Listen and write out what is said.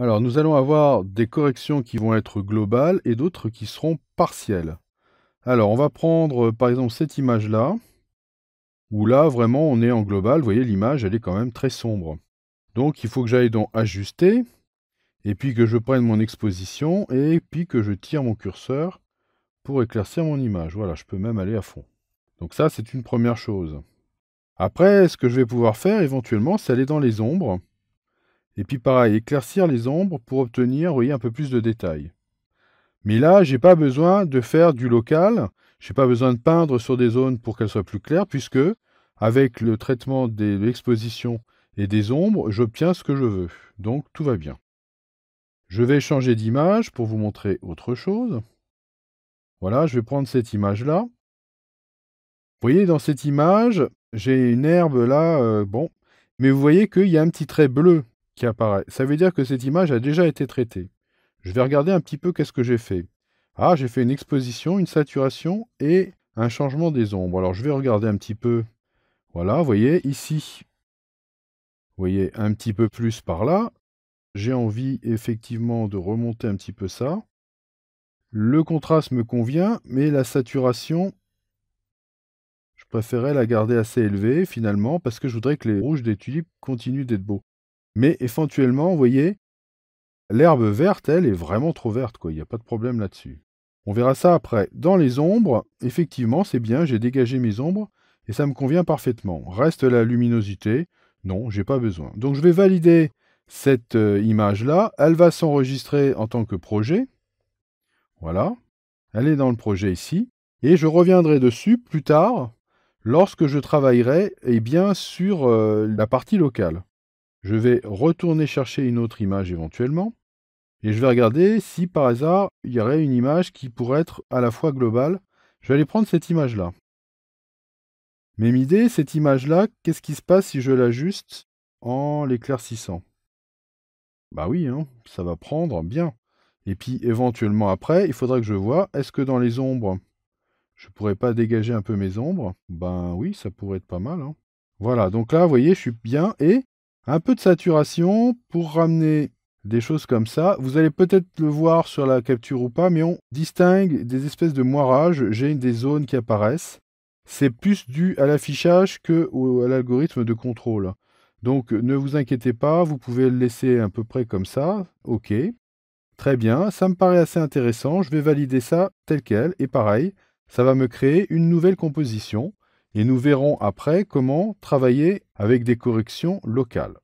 Alors, nous allons avoir des corrections qui vont être globales et d'autres qui seront partielles. Alors, on va prendre par exemple cette image-là, où là, vraiment, on est en global. Vous voyez, l'image, elle est quand même très sombre. Donc, il faut que j'aille dans « Ajuster », et puis que je prenne mon exposition, et puis que je tire mon curseur pour éclaircir mon image. Voilà, je peux même aller à fond. Donc ça, c'est une première chose. Après, ce que je vais pouvoir faire éventuellement, c'est aller dans les ombres, et puis pareil, éclaircir les ombres pour obtenir, vous voyez, un peu plus de détails. Mais là, je n'ai pas besoin de faire du local, je n'ai pas besoin de peindre sur des zones pour qu'elles soient plus claires, puisque avec le traitement de l'exposition et des ombres, j'obtiens ce que je veux. Donc tout va bien. Je vais changer d'image pour vous montrer autre chose. Voilà, je vais prendre cette image-là. Vous voyez, dans cette image, j'ai une herbe là, mais vous voyez qu'il y a un petit trait bleu qui apparaît. Ça veut dire que cette image a déjà été traitée. Je vais regarder un petit peu qu'est-ce que j'ai fait. Ah, j'ai fait une exposition, une saturation et un changement des ombres. Alors, je vais regarder un petit peu. Voilà, vous voyez, ici, vous voyez, un petit peu plus par là. J'ai envie, effectivement, de remonter un petit peu ça. Le contraste me convient, mais la saturation, je préférais la garder assez élevée, finalement, parce que je voudrais que les rouges des tulipes continuent d'être beaux. Mais, éventuellement, vous voyez, l'herbe verte, elle, est vraiment trop verte, quoi. Il n'y a pas de problème là-dessus. On verra ça après. Dans les ombres, effectivement, c'est bien, j'ai dégagé mes ombres, et ça me convient parfaitement. Reste la luminosité. Non, j'ai pas besoin. Donc, je vais valider cette image-là. Elle va s'enregistrer en tant que projet. Voilà, elle est dans le projet ici, et je reviendrai dessus plus tard, lorsque je travaillerai sur la partie locale. Je vais retourner chercher une autre image éventuellement, et je vais regarder si par hasard, il y aurait une image qui pourrait être à la fois globale. Je vais aller prendre cette image-là. Même idée, cette image-là, qu'est-ce qui se passe si je l'ajuste en l'éclaircissant? Bah oui, hein, ça va prendre bien. Et puis, éventuellement, après, il faudra que je vois, est-ce que dans les ombres, je ne pourrais pas dégager un peu mes ombres? Ben oui, ça pourrait être pas mal, hein. Voilà, donc là, vous voyez, je suis bien. Et un peu de saturation pour ramener des choses comme ça. Vous allez peut-être le voir sur la capture ou pas, mais on distingue des espèces de moirage. J'ai des zones qui apparaissent. C'est plus dû à l'affichage que à l'algorithme de contrôle. Donc, ne vous inquiétez pas, vous pouvez le laisser à peu près comme ça. OK. Très bien, ça me paraît assez intéressant, je vais valider ça tel quel, et pareil, ça va me créer une nouvelle composition, et nous verrons après comment travailler avec des corrections locales.